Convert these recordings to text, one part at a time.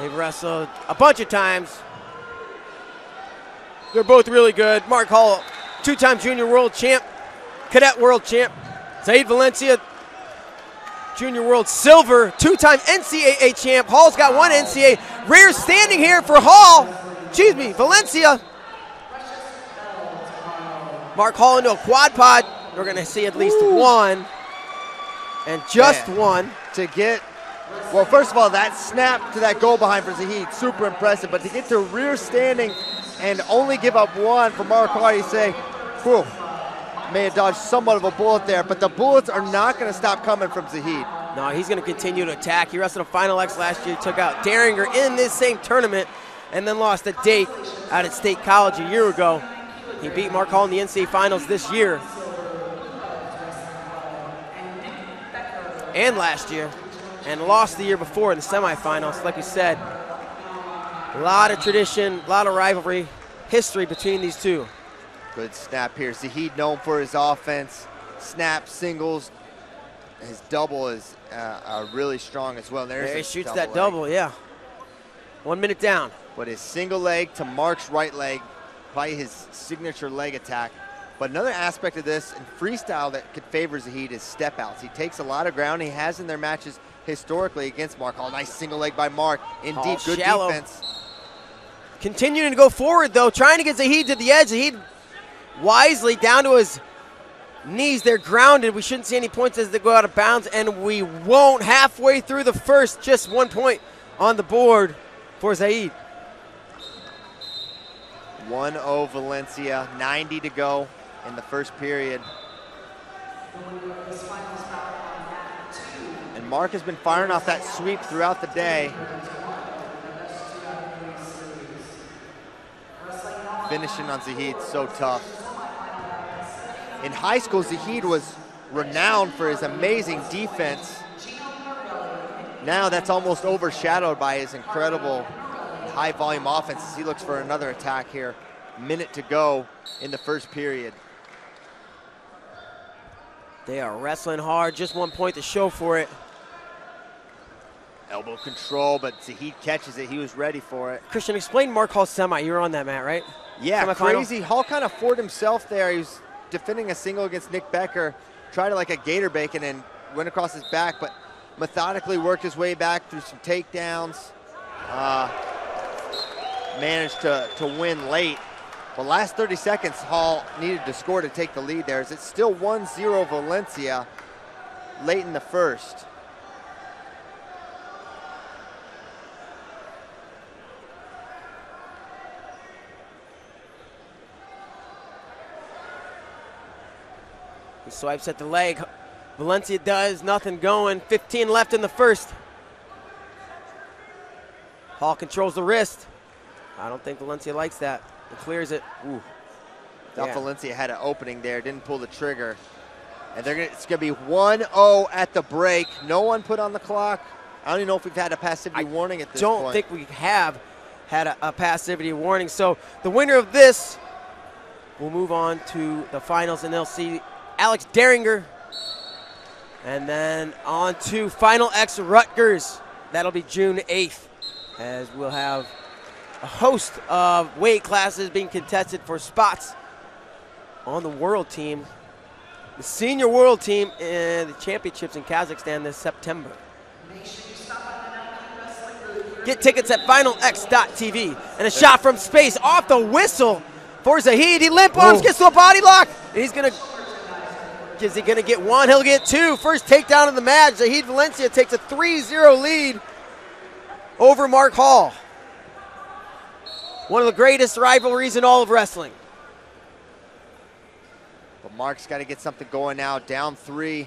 They've wrestled a bunch of times. They're both really good. Mark Hall, two-time junior world champ, cadet world champ. Zahid Valencia, junior world silver, two-time NCAA champ. Hall's got one NCAA. Rare standing here for Hall. Excuse me, Valencia. Mark Hall into a quad pod. We're going to see at least one. And just one. To get, well, first of all, that snap to that goal behind for Zahid, super impressive. But to get to rear standing and only give up one for Mark Hall, you say, whew, may have dodged somewhat of a bullet there. But the bullets are not going to stop coming from Zahid. No, he's going to continue to attack. He wrestled a Final X last year, took out Dieringer in this same tournament, and then lost to Dake out at State College a year ago. He beat Mark Hall in the NCAA Finals this year. And last year, and lost the year before in the semifinals. Like we said, a lot of tradition, a lot of rivalry, history between these two. Good snap here. Zahid, known for his offense, snap, singles. His double is really strong as well. There he shoots that double, yeah. 1 minute down. But his single leg to Mark's right leg, probably his signature leg attack. But another aspect of this in freestyle that could favor Zahid is step outs. He takes a lot of ground. He has in their matches historically against Mark Hall. Nice single leg by Mark. Indeed, good defense. Continuing to go forward though, trying to get Zahid to the edge. Zahid wisely down to his knees. They're grounded. We shouldn't see any points as they go out of bounds, and we won't. Halfway through the first, just 1 point on the board for Zahid. 1-0 Valencia, 90 to go in the first period. And Mark has been firing off that sweep throughout the day. Finishing on Zahid, so tough. In high school, Zahid was renowned for his amazing defense. Now that's almost overshadowed by his incredible high volume offense as he looks for another attack here. Minute to go in the first period. They are wrestling hard, just 1 point to show for it. Elbow control, but Zahid catches it. He was ready for it. Christian, explain Mark Hall's semi. You were on that, Matt, right? Yeah, semifinal. Crazy. Hall kind of floored himself there. He was defending a single against Nick Becker, tried it like a gator bacon and went across his back, but methodically worked his way back through some takedowns. Managed to win late. The last 30 seconds, Hall needed to score to take the lead there. As it's still 1-0 Valencia late in the first. He swipes at the leg. Valencia does, nothing going. 15 left in the first. Hall controls the wrist. I don't think Valencia likes that. It clears it. Ooh. Thought Valencia had an opening there, didn't pull the trigger. And they're gonna, it's going to be 1-0 at the break. No one put on the clock. I don't even know if we've had a passivity warning at this point. I don't think we have had a passivity warning. So the winner of this will move on to the finals, and they'll see Alex Dieringer. And then on to Final X Rutgers. That'll be June 8th, as we'll have a host of weight classes being contested for spots on the world team, the senior world team, and the championships in Kazakhstan this September. Get tickets at finalx.tv. And a shot from space off the whistle for Zahid. He limp arms, gets to a body lock. And he's gonna, is he gonna get one? He'll get two. First takedown of the match. Zahid Valencia takes a 3-0 lead over Mark Hall. One of the greatest rivalries in all of wrestling. But Mark's got to get something going now. Down three.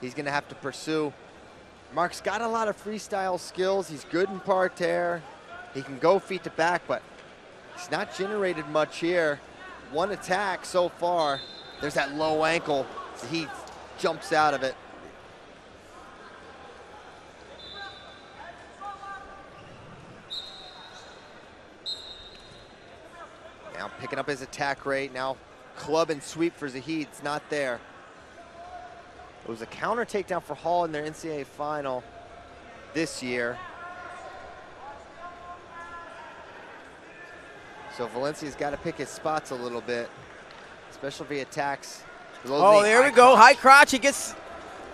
He's going to have to pursue. Mark's got a lot of freestyle skills. He's good in parterre. He can go feet to back, but he's not generated much here. One attack so far. There's that low ankle. He jumps out of it. Now picking up his attack rate. Now club and sweep for Zahid. It's not there. It was a counter takedown for Hall in their NCAA final this year. So Valencia's got to pick his spots a little bit, especially if he attacks. Oh, there we go. High crotch. He gets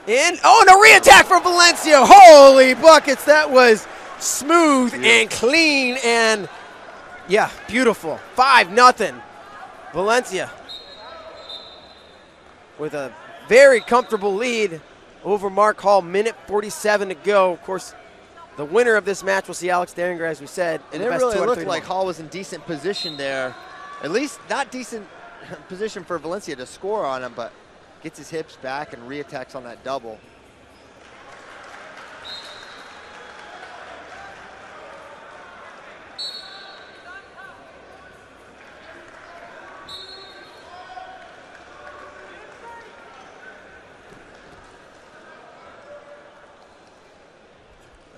in. Oh, and a re-attack from Valencia. Holy buckets. That was smooth and clean and, yeah, beautiful. 5-0. Valencia with a very comfortable lead over Mark Hall. 1:47 to go. Of course, the winner of this match will see Alex Dieringer, as we said. And it really looked like Hall was in decent position there. At least not decent position for Valencia to score on him, but gets his hips back and reattacks on that double.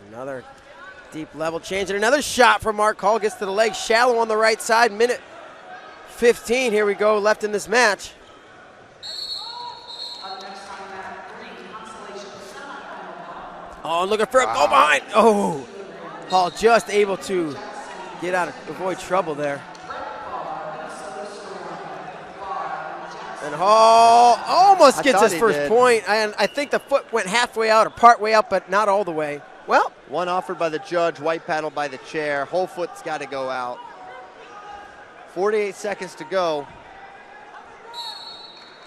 Another deep level change and another shot from Mark Hall. Gets to the leg, shallow on the right side. 1:15, here we go, left in this match. Oh, looking for a go behind. Oh, Hall just able to get out of, avoid trouble there. And Hall almost gets his first point. And I think the foot went halfway out or part way out, but not all the way. Well, one offered by the judge, white paddle by the chair. Whole foot's got to go out. 48 seconds to go.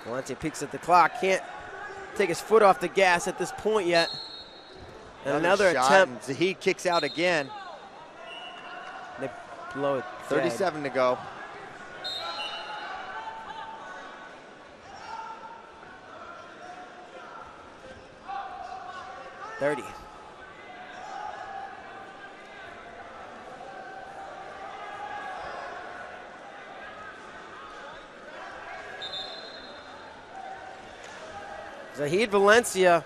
Valencia peeks at the clock. Can't take his foot off the gas at this point yet. And another attempt. Zahid kicks out again. They blow it. 37 to go. Zahid Valencia.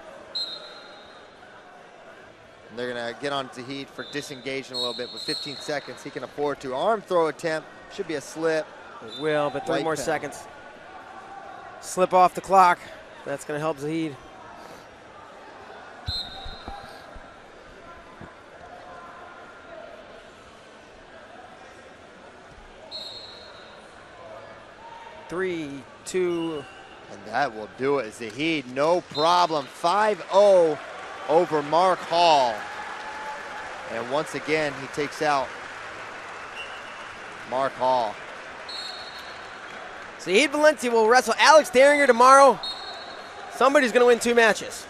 And they're going to get on Zahid for disengaging a little bit, but 15 seconds he can afford to. Arm throw attempt, should be a slip. It will, but three more seconds. Slip off the clock. That's going to help Zahid. Three, two. And that will do it. Zahid, no problem. 5-0 over Mark Hall. And once again, he takes out Mark Hall. Zahid Valencia will wrestle Alex Dieringer tomorrow. Somebody's going to win two matches.